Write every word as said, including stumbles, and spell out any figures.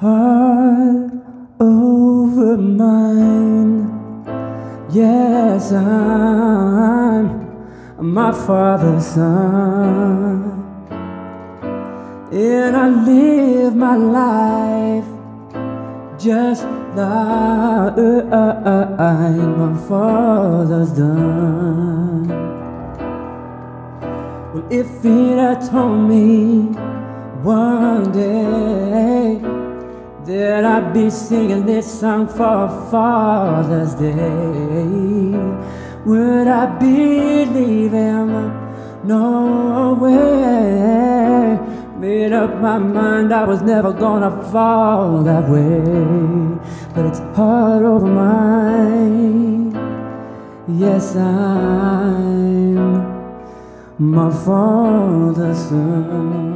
heart over mine. Yes, I'm my Father's son, and I live my life just like my Father's done. Well, if He had told me one day that I'd be singing this song for Father's Day, would I believe Him? No way. Made up my mind I was never gonna fall that way. But it's heart over mine. Yes, I'm my Father's son.